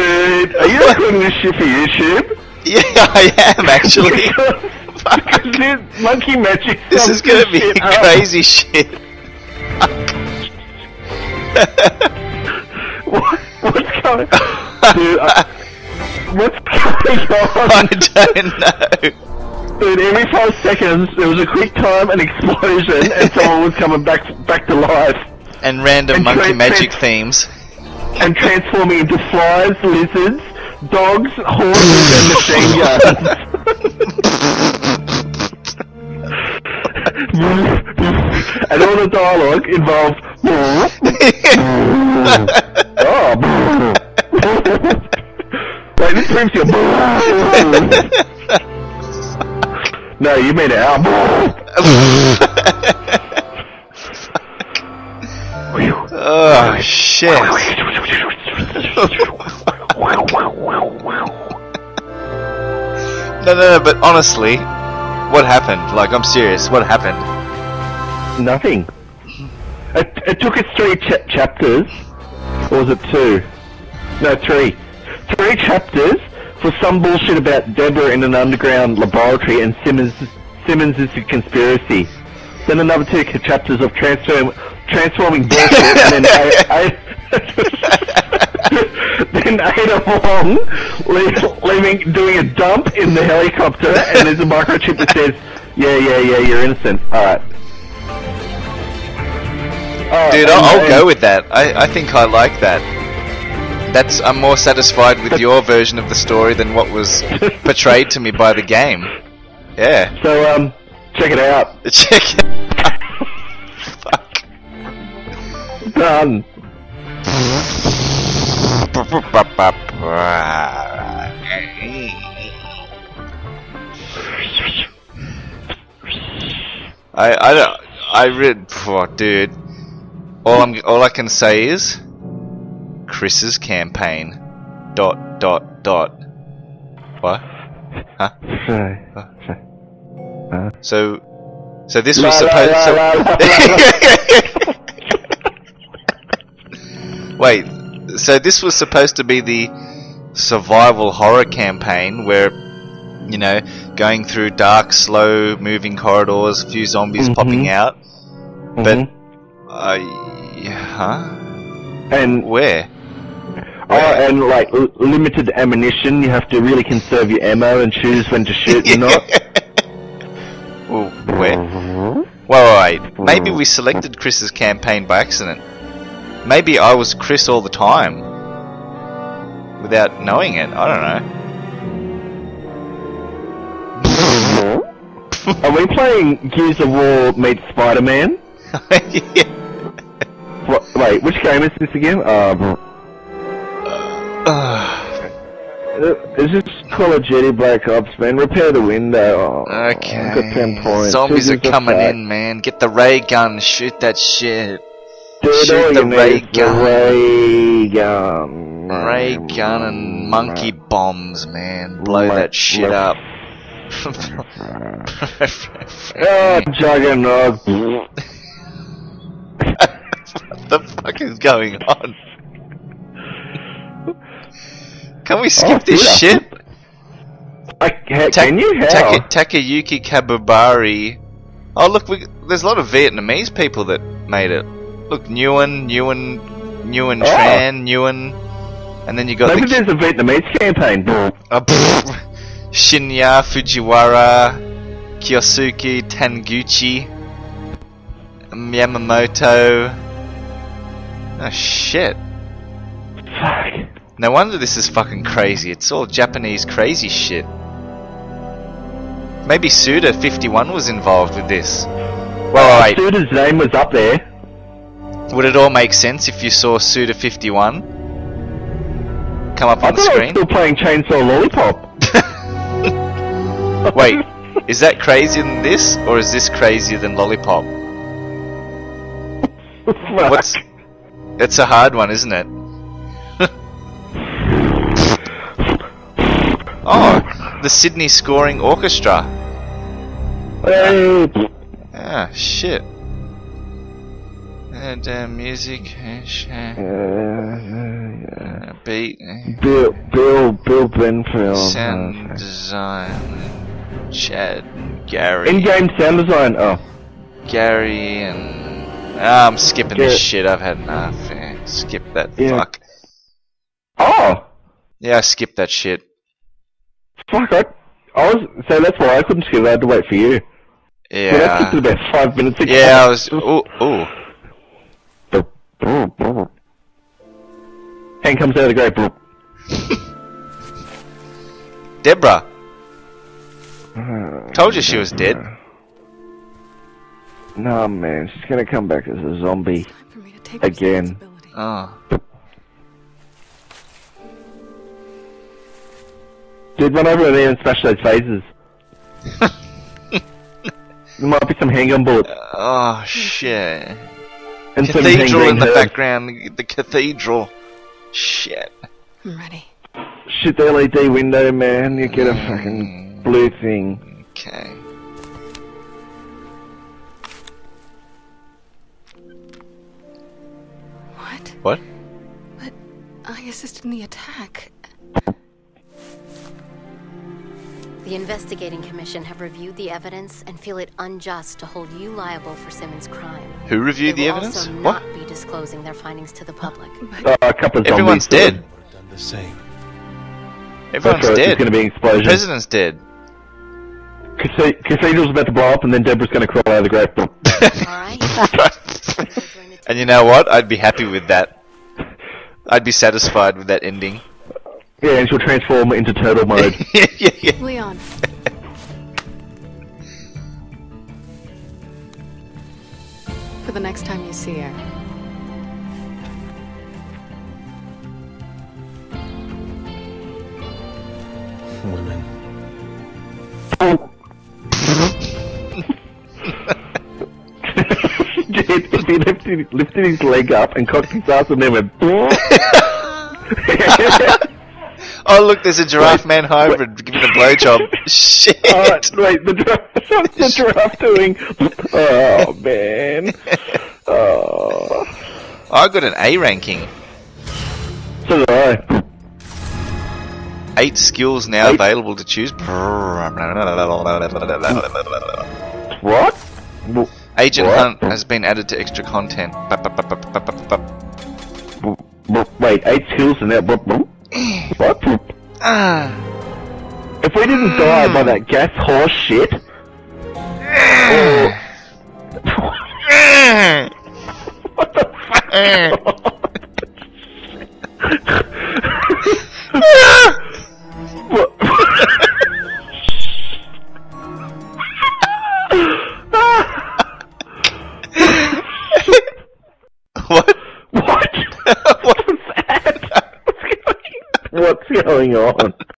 Dude, are you recording this shit for YouTube? Yeah, I am actually. Fucking dude, monkey magic. This is gonna be shit crazy up. Shit. What? What's going on? Dude, I, what's going on? I don't know. Dude, every five seconds there was a quick time, an explosion, and someone was coming back back to life. And random and monkey magic sense. themes. and transforming into flies, lizards, dogs, horses, and machine guns. And all the dialogue involves oh, wait, this brings you no, you mean it. Oh shit! no, no, no. But honestly, what happened? Like, I'm serious. What happened? Nothing. It, it took us three ch chapters, or was it two? No, three. Three chapters for some bullshit about Deborah in an underground laboratory and Simmons Simmons' conspiracy. Then another two chapters of transform transforming bullshit, and then I, I then Ada Wong leave, leaving doing a dump in the helicopter, and there's a microchip that says, "Yeah, yeah, yeah, you're innocent." All right, All right dude, I'll, I'll go with that. I I think I like that. That's I'm more satisfied with your version of the story than what was portrayed to me by the game. Yeah. So um. Check it out. Check it out. Fuck. Done. I I don't I read oh, dude. All I'm all I can say is Chris's campaign. Dot dot dot. What? Huh? Sorry. Huh? Huh? So, so this la, was supposed. La, so la, la, la, la. Wait, so this was supposed to be the survival horror campaign where, you know, going through dark, slow-moving corridors, a few zombies mm-hmm. popping out. Mm-hmm. But, uh, yeah, huh? And where? Oh, and like l limited ammunition. You have to really conserve your ammo and choose when to shoot and not. Well, where? Well, wait. Maybe we selected Chris's campaign by accident. Maybe I was Chris all the time, without knowing it. I don't know. Are we playing Gears of War meets Spider-Man? Yeah. What, wait, which game is this again? Um, uh. Is this Call of Duty Black Ops, man? Repair the window. Oh, okay. Got ten points. Zombies are coming in, man. Get the ray gun. Shoot that shit. Dude, shoot the ray gun. the ray gun. Ray gun and monkey bombs, man. Blow my, that shit my, up. Oh, juggernaut. What the fuck is going on? Can we skip oh, this yeah. shit? I, can Ta you? Taka Takayuki Kabubari. Oh look, we, there's a lot of Vietnamese people that made it. Look, Nguyen, Nguyen, Nguyen Tran, oh. Nguyen, and then you got. Maybe the there's a Vietnamese campaign. Oh, Shinya Fujiwara, Kiyosuke Tanguchi, Miyamoto. Oh shit. Fuck. No wonder this is fucking crazy. It's all Japanese crazy shit. Maybe Suda fifty-one was involved with this. Well, uh, Suda's name was up there. Would it all make sense if you saw Suda fifty-one come up on the screen? I thought I was still playing Chainsaw Lollipop. Wait, is that crazier than this, or is this crazier than Lollipop? Fuck. What's? It's a hard one, isn't it? Oh, the Sydney Scoring Orchestra. Hey. Ah, shit. And uh, music. Uh, uh, beat. Bill, Bill, Bill Benfield. Sound design. Chad and Gary. In-game sound design. Oh, Gary and. Oh, I'm skipping Get. this shit. I've had enough. Yeah, skip that. Yeah. Fuck. Oh. Yeah, I skipped that shit. Fuck, I, I was, so that's why I couldn't skip, I had to wait for you. Yeah. Well, that took about five minutes ago. Yeah, I was, ooh, ooh. Hand comes out of the great book. Deborah. Uh, Told you she was dead. Nah, man, she's gonna come back as a zombie again. Ah. Oh. Dude, run over there and smash those faces. There might be some handgun bullets. Uh, oh shit! And cathedral in the heard. background. The cathedral. Shit. I'm ready. Shit, the L E D window, man. You get a mm. fucking blue thing. Okay. What? What? But I assisted in the attack. The investigating commission have reviewed the evidence and feel it unjust to hold you liable for Simmons' crime. Who reviewed the evidence? What? They will also not be disclosing their findings to the public. Uh, a couple of Everyone's dead. Done the same. Everyone's right. dead. It's going to be an explosion. The president's dead. Cathedral's about to blow up, and then Deborah's going to crawl out of the grave. Alright. And you know what? I'd be happy with that. I'd be satisfied with that ending. Yeah, and she'll transform into turtle mode. yeah, yeah, yeah. Leon. For the next time you see her. Women. Dude, he lifted, lifted his leg up and cocked his ass and then went. Oh look, there's a giraffe wait, man hybrid wait. giving a blowjob. Shit! Oh, wait, the giraffe, what's the giraffe doing? Oh man! Oh, I got an A ranking. So did I. Eight skills now Eight? available to choose. What? Agent what? Hunt has been added to extra content. Wait, eight skills and now. What? Uh, if we didn't uh, die by that gas horse shit. Uh, or... uh, what the fuck? Uh, what? What? What? What? What's going on?